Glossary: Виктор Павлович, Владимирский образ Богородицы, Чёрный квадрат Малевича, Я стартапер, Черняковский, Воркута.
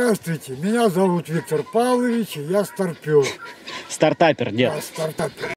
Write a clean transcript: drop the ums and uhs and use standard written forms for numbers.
Здравствуйте, меня зовут Виктор Павлович, и я стартапер. Стартапер, нет. Да, стартапер.